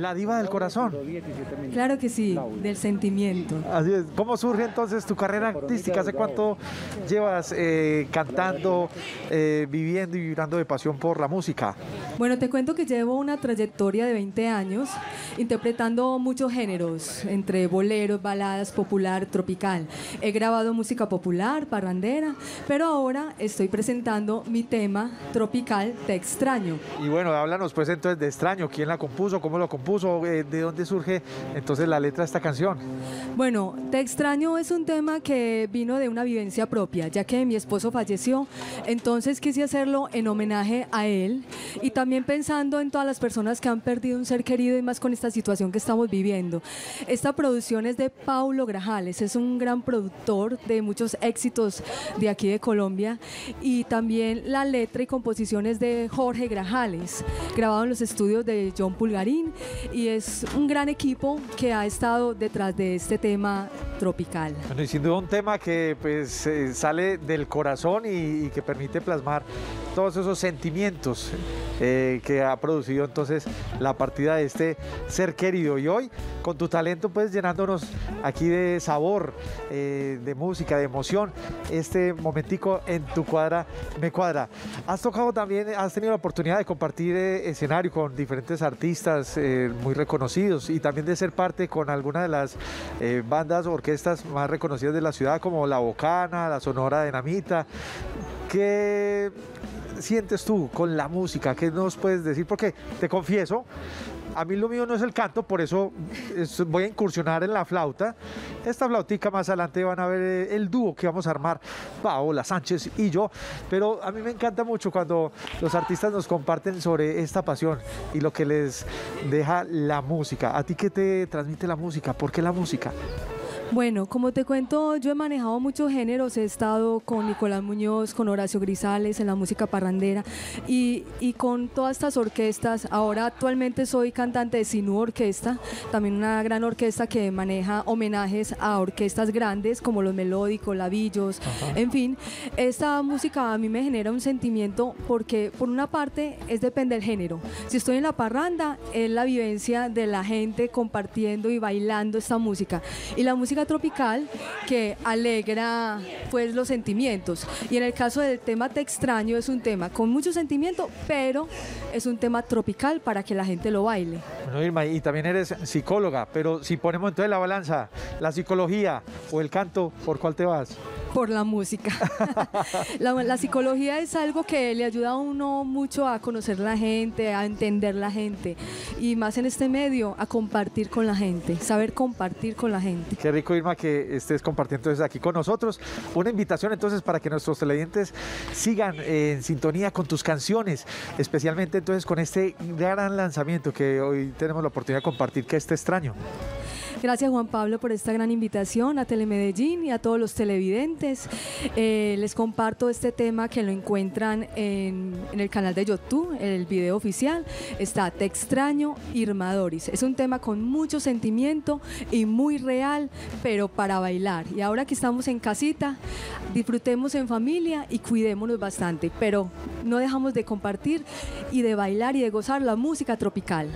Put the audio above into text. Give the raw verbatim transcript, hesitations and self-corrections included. La diva del corazón. Claro que sí, del sentimiento. Así es. ¿Cómo surge entonces tu carrera artística? ¿Hace cuánto llevas eh, cantando, eh, viviendo y vibrando de pasión por la música? Bueno, te cuento que llevo una trayectoria de veinte años interpretando muchos géneros, entre boleros, baladas, popular, tropical. He grabado música popular, parrandera, pero ahora estoy presentando mi tema Tropical Te Extraño. Y bueno, háblanos pues entonces de Extraño, ¿quién la compuso, cómo lo compuso, eh, de dónde surge entonces la letra de esta canción? Bueno, Te Extraño es un tema que vino de una vivencia propia, ya que mi esposo falleció, entonces quise hacerlo en homenaje a él y también pensando en todas las personas que han perdido un ser querido y más con esta situación que estamos viviendo. Esta producción es de Paulo Grajales, es un gran productor de muchos éxitos de aquí de Colombia, y también la letra y composiciones de Jorge Grajales, grabado en los estudios de John Pulgarín, y es un gran equipo que ha estado detrás de este tema tropical. Bueno, y sin duda un tema que pues eh, sale del corazón y, y que permite plasmar todos esos sentimientos eh, que ha producido entonces la partida de este ser querido, y hoy con tu talento pues llenándonos aquí de sabor, eh, de música, de emoción, este momentico en Tu Cuadra Me Cuadra. Has tocado también, has tenido la oportunidad de compartir eh, escenario con diferentes artistas eh, muy reconocidos y también de ser parte con algunas de las eh, bandas, orquestas más reconocidas de la ciudad como La Bocana, La Sonora Dinamita. ¿Qué sientes tú con la música? ¿Qué nos puedes decir? Porque te confieso, a mí lo mío no es el canto, por eso voy a incursionar en la flauta. Esta flautica más adelante van a ver el dúo que vamos a armar Paola Sánchez y yo, pero a mí me encanta mucho cuando los artistas nos comparten sobre esta pasión y lo que les deja la música. ¿A ti qué te transmite la música? ¿Por qué la música? Bueno, como te cuento, yo he manejado muchos géneros, he estado con Nicolás Muñoz, con Horacio Grisales en la música parrandera y, y con todas estas orquestas. Ahora actualmente soy cantante de Sinú Orquesta, también una gran orquesta que maneja homenajes a orquestas grandes como los Melódicos, Lavillos, ajá, en fin. Esta música a mí me genera un sentimiento porque por una parte es depende del género. Si estoy en la parranda, es la vivencia de la gente compartiendo y bailando esta música. Y la música tropical que alegra pues los sentimientos, y en el caso del tema Te Extraño es un tema con mucho sentimiento, pero es un tema tropical para que la gente lo baile. Bueno, Irma, y también eres psicóloga, pero si ponemos entonces la balanza, la psicología o el canto, ¿por cuál te vas? Por la música. la, la psicología es algo que le ayuda a uno mucho a conocer la gente, a entender la gente, y más en este medio, a compartir con la gente, saber compartir con la gente. Qué rico, Irma, que estés compartiendo entonces aquí con nosotros. Una invitación entonces para que nuestros televidentes sigan eh, en sintonía con tus canciones, especialmente entonces con este gran lanzamiento que hoy tenemos la oportunidad de compartir, que es Te Extraño. Gracias, Juan Pablo, por esta gran invitación a Telemedellín y a todos los televidentes. Eh, les comparto este tema que lo encuentran en, en el canal de YouTube, el video oficial. Está Te Extraño, Irma Doris. Es un tema con mucho sentimiento y muy real, pero para bailar. Y ahora que estamos en casita, disfrutemos en familia y cuidémonos bastante, pero no dejamos de compartir y de bailar y de gozar la música tropical.